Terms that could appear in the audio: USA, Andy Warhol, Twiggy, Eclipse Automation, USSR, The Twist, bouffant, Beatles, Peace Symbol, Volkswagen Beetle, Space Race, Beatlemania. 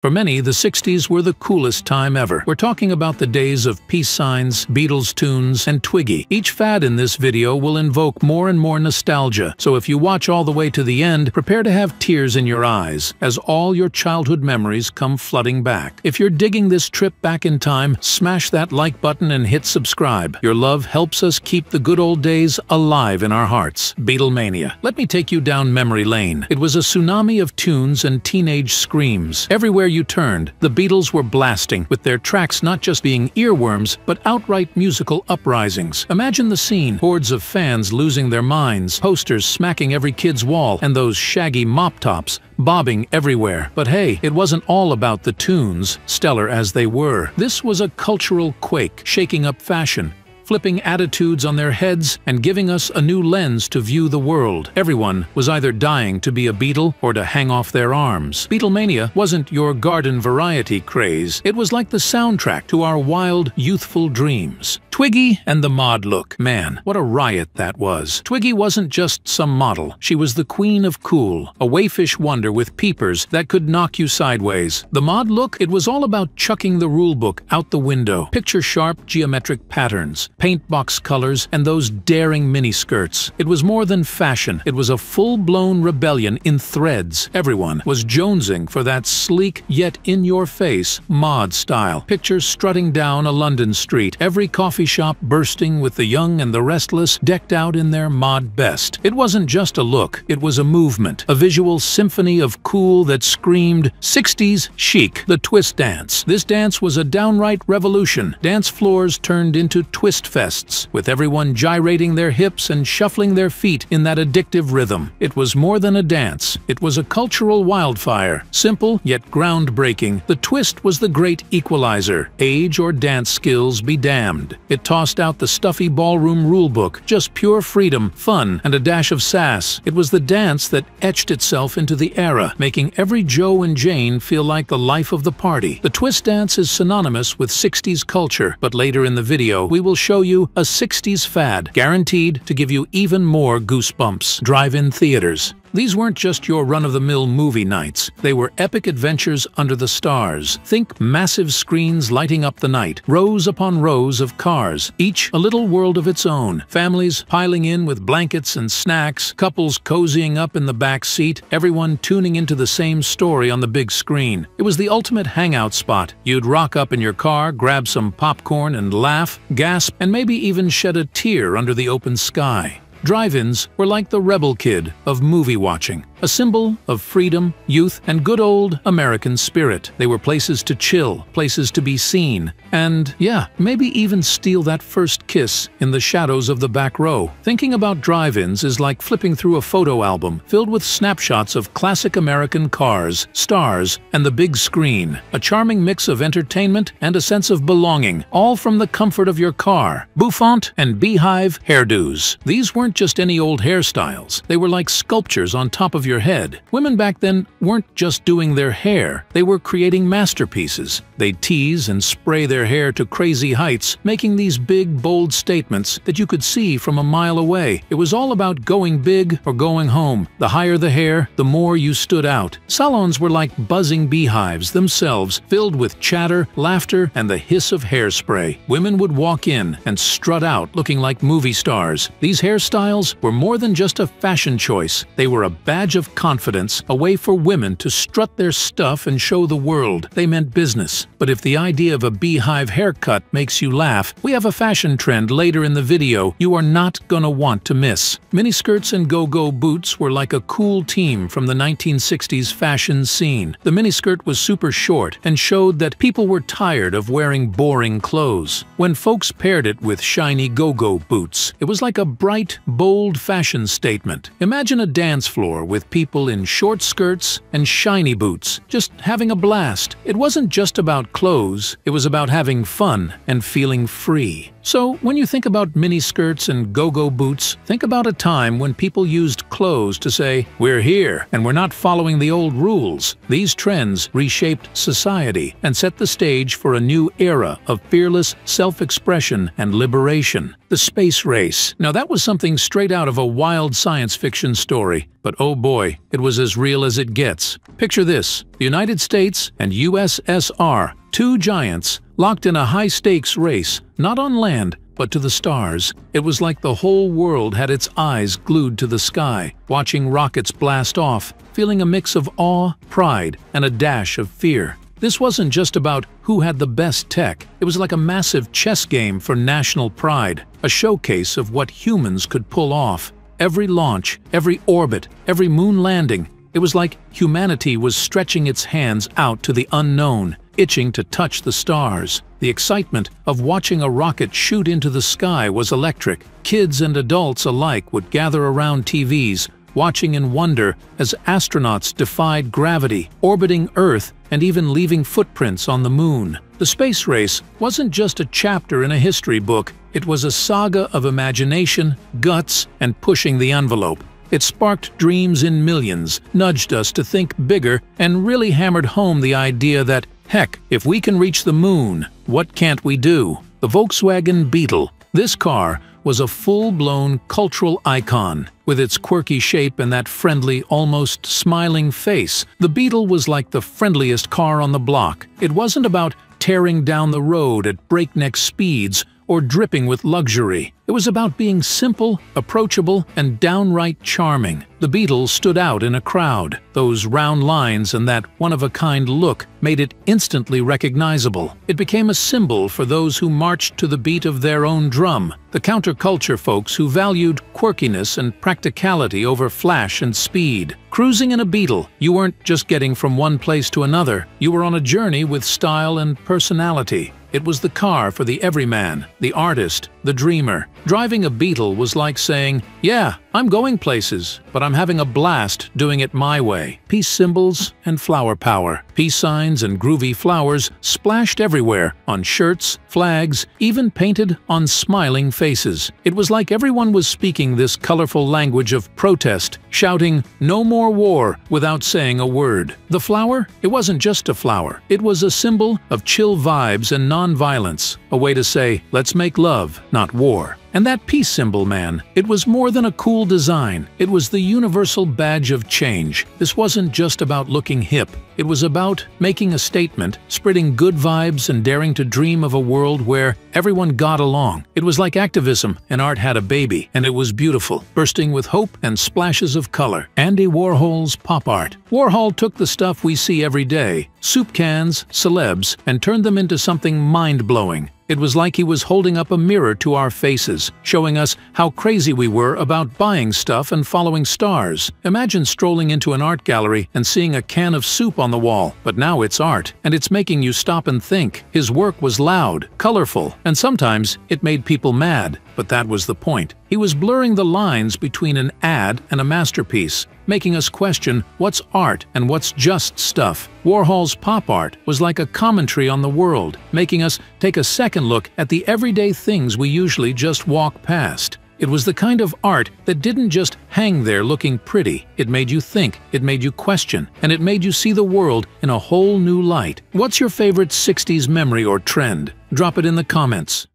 For many, the 60s were the coolest time ever. We're talking about the days of peace signs, Beatles tunes, and Twiggy. Each fad in this video will invoke more and more nostalgia, so if you watch all the way to the end, prepare to have tears in your eyes, as all your childhood memories come flooding back. If you're digging this trip back in time, smash that like button and hit subscribe. Your love helps us keep the good old days alive in our hearts. Beatlemania. Let me take you down memory lane. It was a tsunami of tunes and teenage screams. Everywhere you turned, the Beatles were blasting, with their tracks not just being earworms, but outright musical uprisings. Imagine the scene, hordes of fans losing their minds, posters smacking every kid's wall, and those shaggy mop tops bobbing everywhere. But hey, it wasn't all about the tunes, stellar as they were. This was a cultural quake, shaking up fashion, flipping attitudes on their heads, and giving us a new lens to view the world. Everyone was either dying to be a Beatle or to hang off their arms. Beatlemania wasn't your garden variety craze. It was like the soundtrack to our wild, youthful dreams. Twiggy and the mod look. Man, what a riot that was. Twiggy wasn't just some model. She was the queen of cool, a waifish wonder with peepers that could knock you sideways. The mod look, it was all about chucking the rulebook out the window. Picture-sharp geometric patterns, paint box colors, and those daring miniskirts. It was more than fashion. It was a full-blown rebellion in threads. Everyone was jonesing for that sleek yet in-your-face mod style. Pictures strutting down a London street, every coffee shop bursting with the young and the restless decked out in their mod best. It wasn't just a look. It was a movement, a visual symphony of cool that screamed 60s chic. The twist dance. This dance was a downright revolution. Dance floors turned into twist fests, with everyone gyrating their hips and shuffling their feet in that addictive rhythm. It was more than a dance. It was a cultural wildfire. Simple, yet groundbreaking, the twist was the great equalizer. Age or dance skills be damned. It tossed out the stuffy ballroom rulebook, just pure freedom, fun, and a dash of sass. It was the dance that etched itself into the era, making every Joe and Jane feel like the life of the party. The twist dance is synonymous with 60s culture, but later in the video, we will show you a 60s fad, guaranteed to give you even more goosebumps. Drive-in theaters. These weren't just your run-of-the-mill movie nights. They were epic adventures under the stars. Think massive screens lighting up the night, rows upon rows of cars, each a little world of its own. Families piling in with blankets and snacks, couples cozying up in the back seat, everyone tuning into the same story on the big screen. It was the ultimate hangout spot. You'd rock up in your car, grab some popcorn and laugh, gasp, and maybe even shed a tear under the open sky. Drive-ins were like the rebel kid of movie watching, a symbol of freedom, youth, and good old American spirit. They were places to chill, places to be seen, and, yeah, maybe even steal that first kiss in the shadows of the back row. Thinking about drive-ins is like flipping through a photo album filled with snapshots of classic American cars, stars, and the big screen. A charming mix of entertainment and a sense of belonging, all from the comfort of your car. Bouffant and beehive hairdos. These weren't just any old hairstyles. They were like sculptures on top of your head. Women back then weren't just doing their hair, they were creating masterpieces. They'd tease and spray their hair to crazy heights, making these big, bold statements that you could see from a mile away. It was all about going big or going home. The higher the hair, the more you stood out. Salons were like buzzing beehives themselves, filled with chatter, laughter, and the hiss of hairspray. Women would walk in and strut out looking like movie stars. These hairstyles were more than just a fashion choice. They were a badge of confidence, a way for women to strut their stuff and show the world they meant business. But if the idea of a beehive haircut makes you laugh, we have a fashion trend later in the video you are not gonna want to miss. Miniskirts and go-go boots were like a cool team from the 1960s fashion scene. The miniskirt was super short and showed that people were tired of wearing boring clothes. When folks paired it with shiny go-go boots, it was like a bright, bold fashion statement. Imagine a dance floor with people in short skirts and shiny boots, just having a blast. It wasn't just about clothes, it was about having fun and feeling free. So when you think about miniskirts and go-go boots, think about a time when people used clothes to say, "We're here, and we're not following the old rules." These trends reshaped society and set the stage for a new era of fearless self-expression and liberation. The space race. Now that was something straight out of a wild science fiction story, but oh boy, it was as real as it gets. Picture this, the United States and USSR, two giants, locked in a high-stakes race, not on land, but to the stars. It was like the whole world had its eyes glued to the sky, watching rockets blast off, feeling a mix of awe, pride, and a dash of fear. This wasn't just about who had the best tech. It was like a massive chess game for national pride, a showcase of what humans could pull off. Every launch, every orbit, every moon landing, it was like humanity was stretching its hands out to the unknown, itching to touch the stars. The excitement of watching a rocket shoot into the sky was electric. Kids and adults alike would gather around TVs, watching in wonder as astronauts defied gravity, orbiting Earth, and even leaving footprints on the moon. The space race wasn't just a chapter in a history book, it was a saga of imagination, guts, and pushing the envelope. It sparked dreams in millions, nudged us to think bigger, and really hammered home the idea that, heck, if we can reach the moon, what can't we do? The Volkswagen Beetle. This car was a full-blown cultural icon. With its quirky shape and that friendly, almost smiling face, the Beetle was like the friendliest car on the block. It wasn't about tearing down the road at breakneck speeds or dripping with luxury. It was about being simple, approachable, and downright charming. The Beetle stood out in a crowd. Those round lines and that one-of-a-kind look made it instantly recognizable. It became a symbol for those who marched to the beat of their own drum, the counterculture folks who valued quirkiness and practicality over flash and speed. Cruising in a Beetle, you weren't just getting from one place to another, you were on a journey with style and personality. It was the car for the everyman, the artist, the dreamer. Driving a Beetle was like saying, "Yeah, I'm going places, but I'm having a blast doing it my way." Peace symbols and flower power. Peace signs and groovy flowers splashed everywhere, on shirts, flags, even painted on smiling faces. It was like everyone was speaking this colorful language of protest, shouting, "No more war," without saying a word. The flower? It wasn't just a flower. It was a symbol of chill vibes and non-violence, a way to say, let's make love, not war. And that peace symbol, man, it was more than a cool design. It was the universal badge of change. This wasn't just about looking hip. It was about making a statement, spreading good vibes, and daring to dream of a world where everyone got along. It was like activism and art had a baby, and it was beautiful, bursting with hope and splashes of color. Andy Warhol's pop art. Warhol took the stuff we see every day, soup cans, celebs, and turned them into something mind-blowing. It was like he was holding up a mirror to our faces, showing us how crazy we were about buying stuff and following stars. Imagine strolling into an art gallery and seeing a can of soup on the wall, but now it's art, and it's making you stop and think. His work was loud, colorful, and sometimes it made people mad, but that was the point. He was blurring the lines between an ad and a masterpiece, making us question what's art and what's just stuff. Warhol's pop art was like a commentary on the world, making us take a second look at the everyday things we usually just walk past. It was the kind of art that didn't just hang there looking pretty. It made you think, it made you question, and it made you see the world in a whole new light. What's your favorite 60s memory or trend? Drop it in the comments.